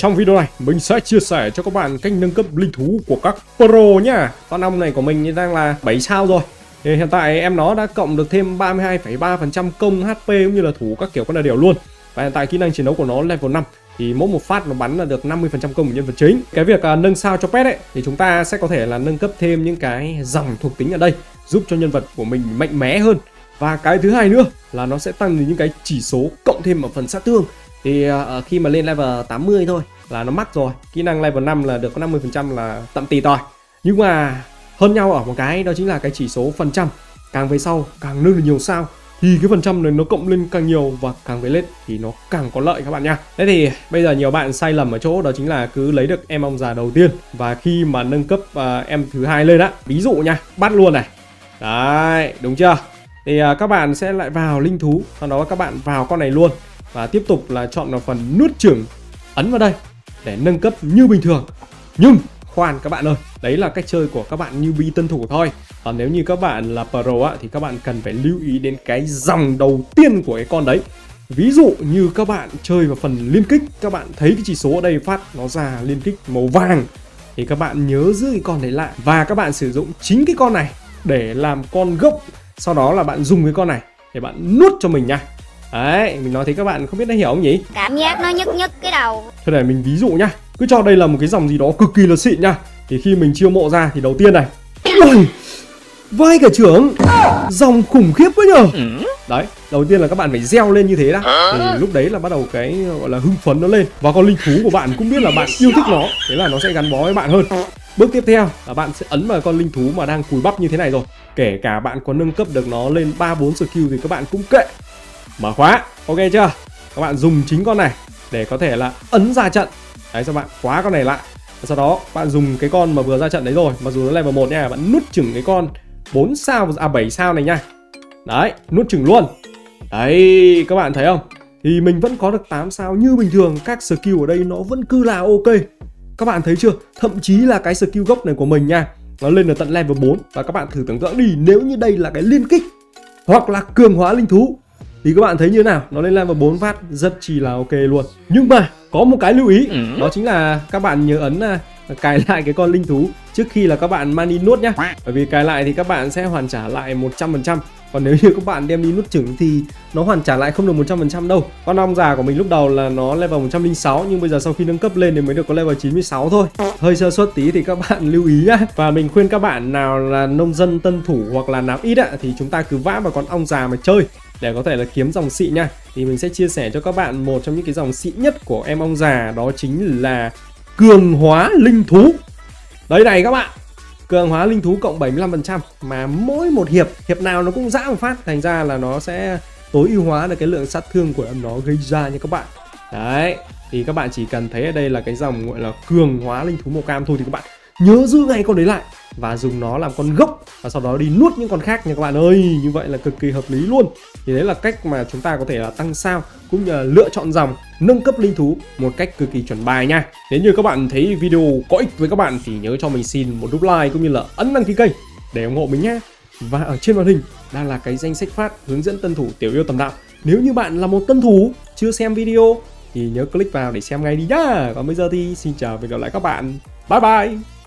Trong video này mình sẽ chia sẻ cho các bạn cách nâng cấp linh thú của các pro nhá. Con ong này của mình đang là 7 sao rồi. Thì hiện tại em nó đã cộng được thêm 32,3% công HP cũng như là thủ các kiểu con đà điểu luôn. Và hiện tại kỹ năng chiến đấu của nó level 5 thì mỗi một phát nó bắn là được 50% công của nhân vật chính. Cái việc nâng sao cho pet ấy thì chúng ta sẽ có thể là nâng cấp thêm những cái dòng thuộc tính ở đây, giúp cho nhân vật của mình mạnh mẽ hơn. Và cái thứ hai nữa là nó sẽ tăng những cái chỉ số cộng thêm ở phần sát thương. Thì khi mà lên level 80 thôi là nó mắc rồi. Kỹ năng level 5 là được có 50% là tạm tì tòi. Nhưng mà hơn nhau ở một cái đó chính là cái chỉ số phần trăm. Càng về sau càng nâng nhiều sao thì cái phần trăm này nó cộng lên càng nhiều, và càng về lên thì nó càng có lợi các bạn nha. Thế thì bây giờ nhiều bạn sai lầm ở chỗ đó chính là cứ lấy được em ong già đầu tiên, và khi mà nâng cấp em thứ hai lên á, ví dụ nha, bắt luôn này. Đấy, đúng chưa? Thì các bạn sẽ lại vào linh thú, sau đó các bạn vào con này luôn và tiếp tục là chọn vào phần nuốt chửng, ấn vào đây để nâng cấp như bình thường. Nhưng khoan các bạn ơi, đấy là cách chơi của các bạn newbie tân thủ thôi. Còn nếu như các bạn là pro á, thì các bạn cần phải lưu ý đến cái dòng đầu tiên của cái con đấy. Ví dụ như các bạn chơi vào phần liên kích, các bạn thấy cái chỉ số ở đây phát nó ra liên kích màu vàng, thì các bạn nhớ giữ cái con đấy lại và các bạn sử dụng chính cái con này để làm con gốc. Sau đó là bạn dùng cái con này để bạn nuốt cho mình nha. Đấy, mình nói thế các bạn không biết đã hiểu không nhỉ? Cảm giác nó nhức nhức cái đầu. Thế này mình ví dụ nhá, cứ cho đây là một cái dòng gì đó cực kỳ là xịn nhá. Thì khi mình chiêu mộ ra thì đầu tiên này, ui, vai cả trưởng, dòng khủng khiếp quá nhờ. Đấy, đầu tiên là các bạn phải gieo lên như thế đã. Thì lúc đấy là bắt đầu cái gọi là hưng phấn nó lên. Và con linh thú của bạn cũng biết là bạn yêu thích nó, thế là nó sẽ gắn bó với bạn hơn. Bước tiếp theo là bạn sẽ ấn vào con linh thú mà đang cùi bắp như thế này rồi. Kể cả bạn có nâng cấp được nó lên 3-4 skill thì các bạn cũng kệ. Mở khóa, ok chưa? Các bạn dùng chính con này để có thể là ấn ra trận. Đấy, cho bạn khóa con này lại. Sau đó bạn dùng cái con mà vừa ra trận đấy rồi, mặc dù nó level 1 nha, bạn nuốt chửng cái con 4 sao, à 7 sao này nha. Đấy, nuốt chửng luôn. Đấy, các bạn thấy không? Thì mình vẫn có được 8 sao như bình thường, các skill ở đây nó vẫn cứ là ok. Các bạn thấy chưa? Thậm chí là cái skill gốc này của mình nha, nó lên được tận level 4. Và các bạn thử tưởng tượng đi, nếu như đây là cái liên kích hoặc là cường hóa linh thú thì các bạn thấy như thế nào? Nó lên level 4 phát rất chi là ok luôn. Nhưng mà có một cái lưu ý, đó chính là các bạn nhớ ấn cài lại cái con linh thú trước khi là các bạn mang đi nuốt nhá. Bởi vì cài lại thì các bạn sẽ hoàn trả lại 100%. Còn nếu như các bạn đem đi nuốt chửng thì nó hoàn trả lại không được 100% đâu. Con ong già của mình lúc đầu là nó level 106, nhưng bây giờ sau khi nâng cấp lên thì mới được có level 96 thôi. Hơi sơ suất tí thì các bạn lưu ý nhá. Và mình khuyên các bạn nào là nông dân tân thủ hoặc là nào ít thì chúng ta cứ vã vào con ong già mà chơi để có thể là kiếm dòng xịn nha. Thì mình sẽ chia sẻ cho các bạn một trong những cái dòng xịn nhất của em ong già, đó chính là cường hóa linh thú. Đây này các bạn, cường hóa linh thú cộng 75%, mà mỗi một hiệp nào nó cũng dã một phát, thành ra là nó sẽ tối ưu hóa được cái lượng sát thương của em nó gây ra nha các bạn. Đấy, thì các bạn chỉ cần thấy ở đây là cái dòng gọi là cường hóa linh thú màu cam thôi thì các bạn nhớ giữ ngay con đấy lại và dùng nó làm con gốc, và sau đó đi nuốt những con khác nha các bạn ơi. Như vậy là cực kỳ hợp lý luôn. Thì đấy là cách mà chúng ta có thể là tăng sao cũng như là lựa chọn dòng, nâng cấp linh thú một cách cực kỳ chuẩn bài nha. Nếu như các bạn thấy video có ích với các bạn thì nhớ cho mình xin một nút like cũng như là ấn đăng ký kênh để ủng hộ mình nhé. Và ở trên màn hình đang là cái danh sách phát hướng dẫn tân thủ Tiểu Yêu Tầm Đạo. Nếu như bạn là một tân thủ chưa xem video thì nhớ click vào để xem ngay đi nhá. Còn bây giờ thì xin chào và hẹn gặp lại các bạn. Bye bye.